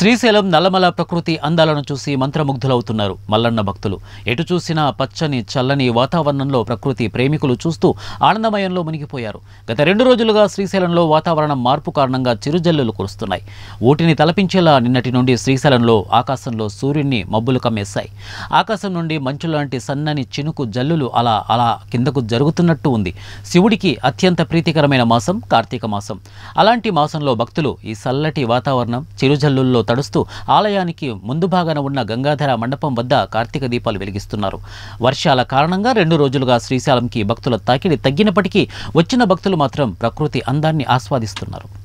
శ్రీశైలం నల్లమల ప్రకృతి అందాలను చూసి మంత్రముగ్ధులవుతున్నారు మల్లన్న భక్తులు। ఎటు చూసినా పచ్చని చల్లని వాతావరణంలో ప్రకృతి ప్రేమికులు చూస్తూ ఆనందమయంలో మునిగిపోయారు। గత 2 రోజులుగా శ్రీశైలంలో వాతావరణం మార్పు కారణంగా చిరుజల్లులు కురుస్తున్నాయి। ఊటిని తలపించేలా నిన్నటి నుండి శ్రీశైలంలో ఆకాశంలో సూర్యుని మబ్బులు కమ్మేశాయి। ఆకాశం నుండి మంచు లాంటి సన్నని చినుకు జల్లులు అలా అలా కిందకు జరుగుతున్నట్టు ఉంది। శివుడికి అత్యంత ప్రీతికరమైన మాసం కార్తీక మాసం। అలాంటి మాసంలో భక్తులు ఈ చల్లటి వాతావరణం చిరుజల్లుల్లో తడుస్తూ ఆలయానికి ముందు భాగాన ఉన్న గంగాధర మండపం వద్ద కార్తీక దీపాలు వెలిగిస్తున్నారు। వర్షాల కారణంగా 2 రోజులుగా శ్రీశైలంకి భక్తుల తాకిడి తగ్గినప్పటికీ వచ్చిన భక్తులు మాత్రం ప్రకృతి అందాన్ని ఆస్వాదిస్తున్నారు।